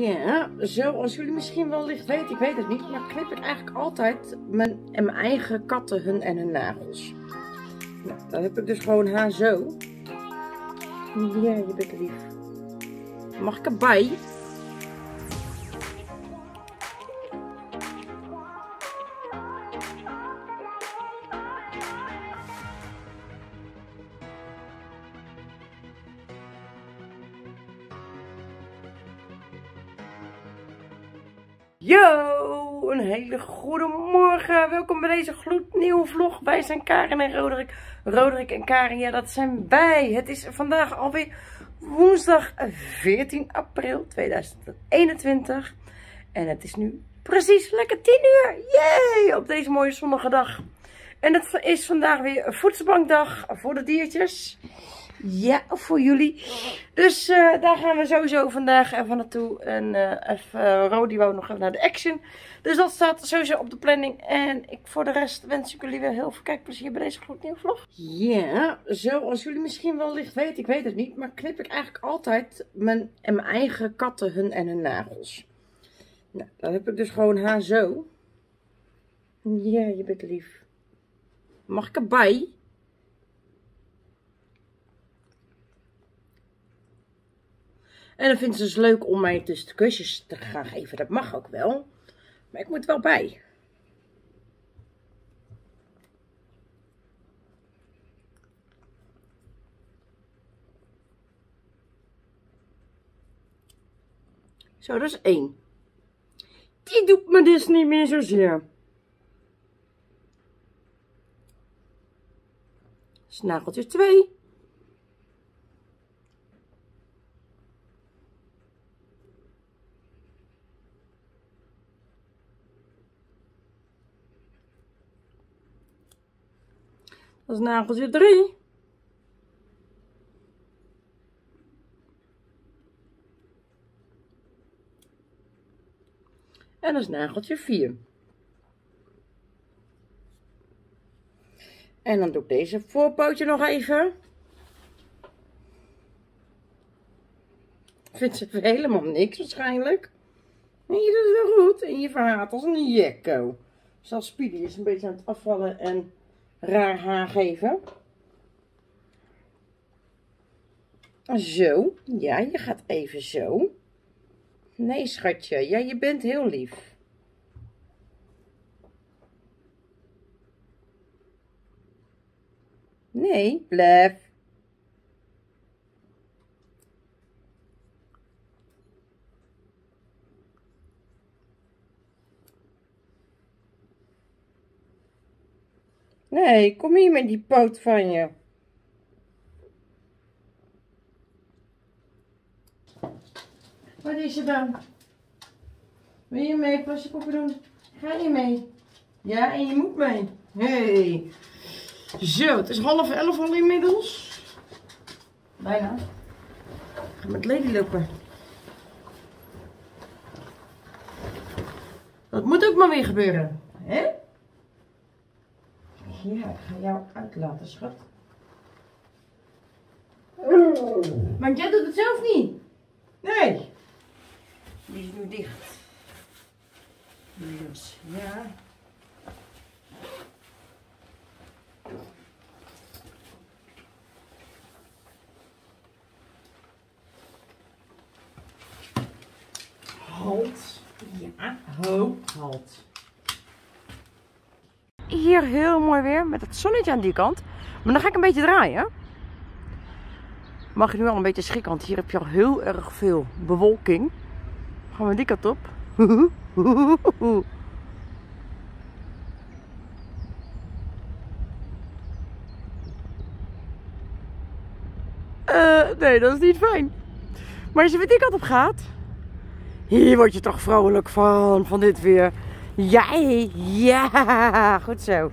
Ja, zoals jullie misschien wellicht weten, ik weet het niet, maar knip ik eigenlijk altijd mijn eigen katten hun en hun nagels. Nou, dan heb ik dus gewoon haar zo. Ja, je bent lief. Mag ik erbij? Yo, een hele goede morgen. Welkom bij deze gloednieuwe vlog. Wij zijn Carin en Roderick. Roderick en Carin, ja, dat zijn wij. Het is vandaag alweer woensdag 14 april 2021. En het is nu precies lekker 10 uur. Yay, op deze mooie zonnige dag. En het is vandaag weer voedselbankdag voor de diertjes. Ja, voor jullie. Dus daar gaan we sowieso vandaag even naartoe. En Rodi wou nog even naar de Action. Dus dat staat sowieso op de planning. En voor de rest wens ik jullie weer heel veel kijkplezier bij deze gloednieuwe vlog. Ja, zoals jullie misschien wellicht weten, ik weet het niet. Maar knip ik eigenlijk altijd mijn eigen katten hun en hun nagels. Nou, dan heb ik dus gewoon haar zo. Ja, je bent lief. Mag ik erbij? En dan vindt ze dus leuk om mij tussen de kusjes te gaan geven. Dat mag ook wel. Maar ik moet wel bij. Zo, dat is 1. Die doet me dus niet meer zozeer. Snageltje 2. Dat is nageltje 3. En dat is nageltje 4. En dan doe ik deze voorpootje nog even. Vindt ze helemaal niks waarschijnlijk. En je doet het wel goed. En je verhaalt als een jekko. Zelfs Speedy is een beetje aan het afvallen en raar haar geven. Zo. Ja, je gaat even zo. Nee, schatje. Ja, je bent heel lief. Nee, blijf. Nee, kom hier met die poot van je. Wat is er dan? Wil je mee plasjepoppen doen? Ga je mee? Ja, en je moet mee. Hey. Zo, het is 10:30 al inmiddels. Bijna. Ik ga met Lady lopen. Dat moet ook maar weer gebeuren. Hè? Ja, ik ga jou uitlaten, schat. Maar jij doet het zelf niet. Nee. Die is nu dicht. Dus, ja. Halt. Ja, halt. Hier heel mooi weer met het zonnetje aan die kant. Maar dan ga ik een beetje draaien. Mag je nu al een beetje schrikken, want hier heb je al heel erg veel bewolking. Gaan we die kant op. Nee, dat is niet fijn. Maar als je met die kant op gaat, hier word je toch vrolijk van dit weer. Ja, ja, goed zo.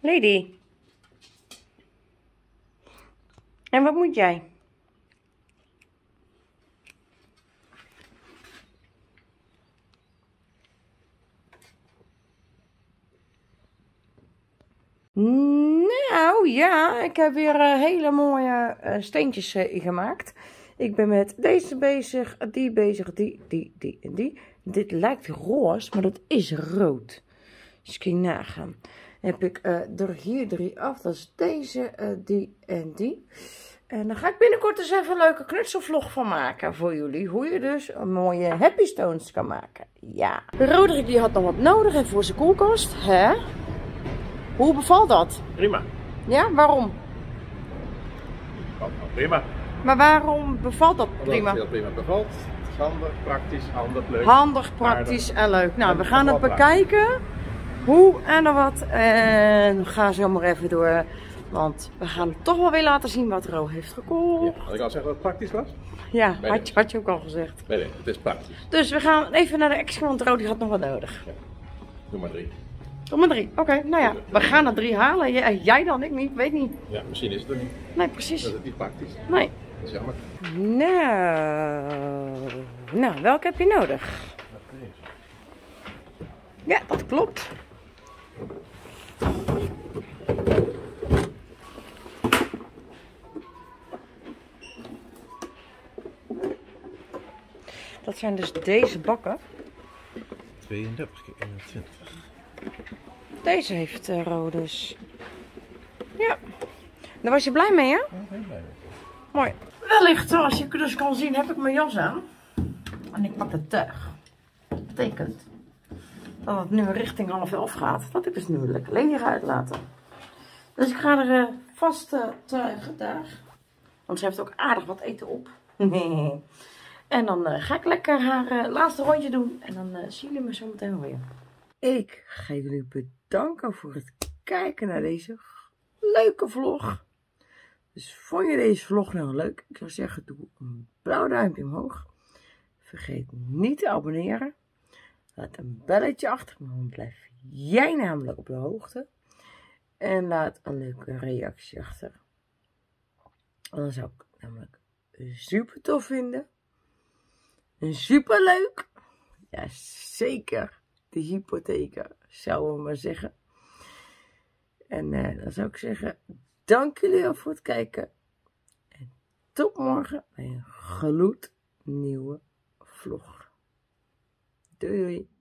Lady. En wat moet jij? Nou ja, ik heb weer hele mooie steentjes gemaakt. Ik ben met deze bezig, die en die. Dit lijkt roze, maar dat is rood. Dus kun je nagaan. Dan heb ik er hier 3 af. Dat is deze, die en die. En daar ga ik binnenkort eens even een leuke knutselvlog van maken voor jullie. Hoe je dus een mooie happy stones kan maken. Ja. Roderick die had nog wat nodig en voor zijn koelkast. Hè? Hoe bevalt dat? Prima. Ja, waarom? Prima. Maar waarom bevalt dat prima? Omdat het heel prima bevalt. Het is handig, praktisch, handig, leuk. Handig, praktisch en leuk. Nou, we gaan het bekijken. Hoe en dan wat. En ga zo maar even door. Want we gaan toch wel weer laten zien wat Ro heeft gekocht. Ja, had ik al gezegd dat het praktisch was? Ja, had je ook al gezegd. Nee, het is praktisch. Dus we gaan even naar de extra, want Ro die had nog wat nodig. Ja. Doe maar 3. Doe maar 3, oké. Nou ja, we gaan er 3 halen. Jij dan, ik niet, weet niet. Ja, misschien is het er niet. Nee, precies. Dat is niet praktisch. Nee. Dat is jammer. Nou, welke heb je nodig? Ja, dat klopt. Dat zijn dus deze bakken. 32×21. Deze heeft Ro dus. Ja. Daar was je blij mee, hè? Ja, heel blij mee. Mooi. Wellicht, als je dus kan zien, heb ik mijn jas aan. En ik pak het tuig. Dat betekent dat het nu richting 10:30 gaat. Dat ik dus nu lekker leeg uitlaten. Dus ik ga er vast tuigen daar. Want ze heeft ook aardig wat eten op. Nee. En dan ga ik lekker haar laatste rondje doen. En dan zien jullie me zo meteen weer. Ik ga jullie bedanken voor het kijken naar deze leuke vlog. Dus vond je deze vlog nou leuk? Ik zou zeggen, doe een blauw duimpje omhoog. Vergeet niet te abonneren. Laat een belletje achter, dan blijf jij namelijk op de hoogte. En laat een leuke reactie achter. En dat zou ik namelijk super tof vinden. Super leuk. Ja, zeker. De hypotheker, zouden we maar zeggen. En dan zou ik zeggen, dank jullie wel voor het kijken. En tot morgen bij een gloednieuwe vlog. Doei doei.